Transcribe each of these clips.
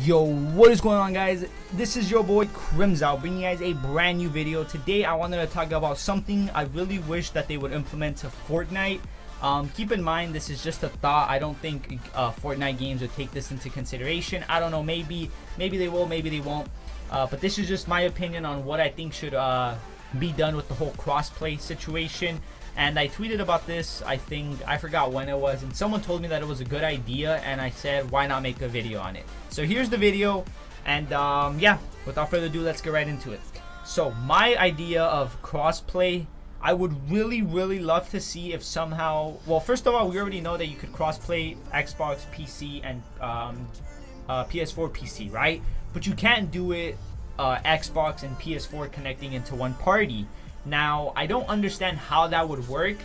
Yo, what is going on, guys? This is your boy Krymzile, bringing you guys a brand new video. Today I wanted to talk about something I really wish that they would implement to Fortnite. Keep in mind, this is just a thought. I don't think Fortnite games would take this into consideration. I don't know, maybe they will, maybe they won't, but this is just my opinion on what I think should be done with the whole crossplay situation. And I tweeted about this, I think, I forgot when it was, and someone told me that it was a good idea, and I said, why not make a video on it? So here's the video, and yeah, without further ado, let's get right into it. So my idea of crossplay, I would really, really love to see if somehow, well, first of all, we already know that you could crossplay Xbox, PC, and PS4, PC, right? But you can't do it Xbox and PS4 connecting into one party. Now, I don't understand how that would work,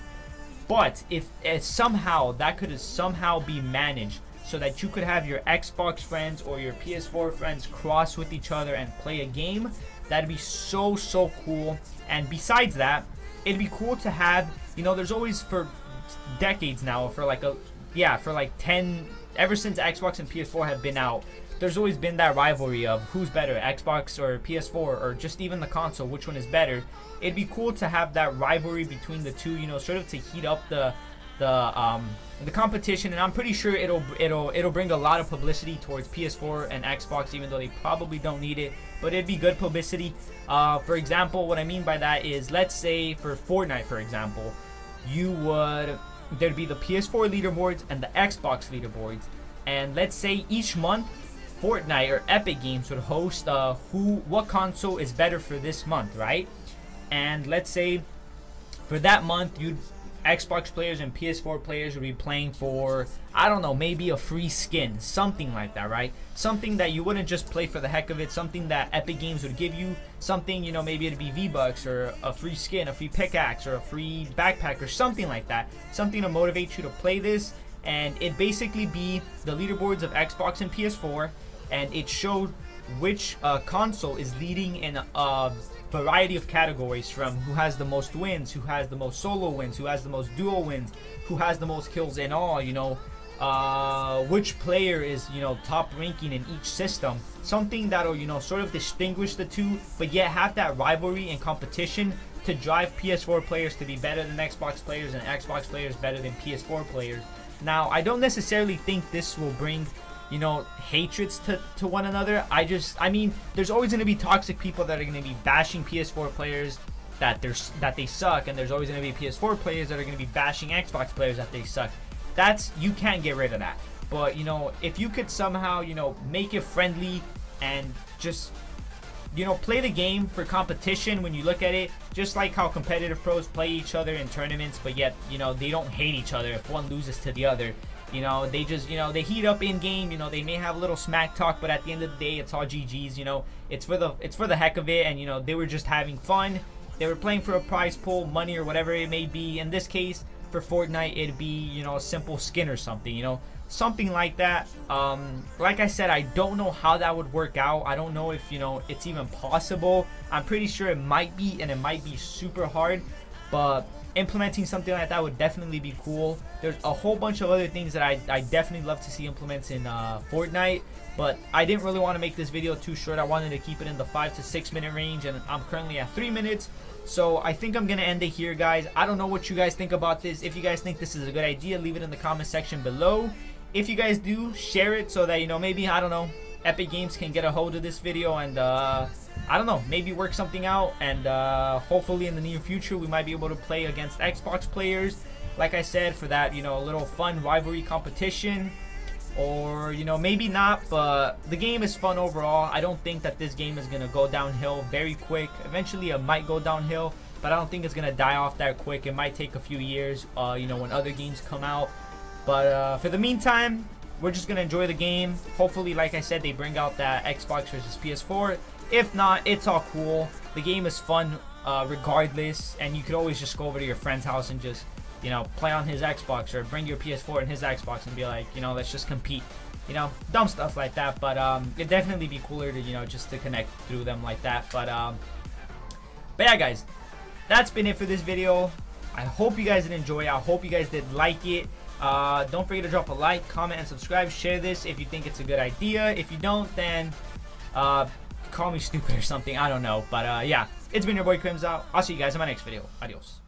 but if somehow that could somehow be managed so that you could have your Xbox friends or your PS4 friends cross with each other and play a game, that'd be so, so cool. And besides that, it'd be cool to have, you know, there's always, for decades now, ever since Xbox and PS4 have been out, there's always been that rivalry of who's better, Xbox or PS4, or just even the console, which one is better. It'd be cool to have that rivalry between the two, you know, sort of to heat up the competition. And I'm pretty sure it'll bring a lot of publicity towards PS4 and Xbox, even though they probably don't need it, but it'd be good publicity. For example, what I mean by that is, let's say for Fortnite, for example, there'd be the PS4 leaderboards and the Xbox leaderboards, and let's say each month Fortnite or Epic Games would host what console is better for this month, right? And let's say for that month, Xbox players and PS4 players would be playing for, I don't know, maybe a free skin, something like that, right? Something that you wouldn't just play for the heck of it, something that Epic Games would give you, something, you know, maybe it'd be V-Bucks or a free skin, a free pickaxe, or a free backpack, or something like that, something to motivate you to play this. And it'd basically be the leaderboards of Xbox and PS4, and it showed which console is leading in a variety of categories, from who has the most wins, who has the most solo wins, who has the most duo wins, who has the most kills in all, you know, which player is, you know, top ranking in each system. Something that'll, you know, sort of distinguish the two, but yet have that rivalry and competition to drive PS4 players to be better than Xbox players, and Xbox players better than PS4 players. Now, I don't necessarily think this will bring, you know, hatreds to one another. I mean, there's always going to be toxic people that are going to be bashing PS4 players that they suck, and there's always going to be PS4 players that are going to be bashing Xbox players that they suck. You can't get rid of that. But, you know, if you could somehow, you know, make it friendly and just, you know, play the game for competition when you look at it, just like how competitive pros play each other in tournaments, but yet, you know, they don't hate each other if one loses to the other. You know, they just, you know, they heat up in game, you know, they may have a little smack talk, but at the end of the day, it's all GG's, you know, it's for the heck of it. And, you know, they were just having fun. They were playing for a prize pool, money, or whatever it may be. In this case, for Fortnite, it'd be, you know, a simple skin or something, you know, something like that. Like I said, I don't know how that would work out. I don't know if, you know, it's even possible. I'm pretty sure it might be, and it might be super hard, but implementing something like that would definitely be cool. There's a whole bunch of other things that I definitely love to see implements in Fortnite, but I didn't really want to make this video too short. I wanted to keep it in the 5 to 6 minute range, and I'm currently at 3 minutes. So I think I'm going to end it here, guys. I don't know what you guys think about this. If you guys think this is a good idea, leave it in the comment section below. If you guys do, share it so that, you know, maybe, I don't know, Epic Games can get a hold of this video and I don't know, maybe work something out, and hopefully in the near future we might be able to play against Xbox players, like I said, for that, you know, little fun rivalry competition. Or, you know, maybe not, but the game is fun overall. I don't think that this game is gonna go downhill very quick. Eventually it might go downhill, but I don't think it's gonna die off that quick. It might take a few years, you know, when other games come out, but for the meantime, we're just gonna enjoy the game. Hopefully, like I said, they bring out that Xbox versus PS4. If not, it's all cool. The game is fun regardless, and you could always just go over to your friend's house and just, you know, play on his Xbox, or bring your PS4 and his Xbox and be like, you know, let's just compete. You know, dumb stuff like that, but it'd definitely be cooler to, you know, just to connect through them like that. But yeah, guys, that's been it for this video. I hope you guys did enjoy. I hope you guys did like it. Don't forget to drop a like, comment, and subscribe. Share this if you think it's a good idea. If you don't, then call me stupid or something. I don't know. But yeah, it's been your boy Krymzile. I'll see you guys in my next video. Adios.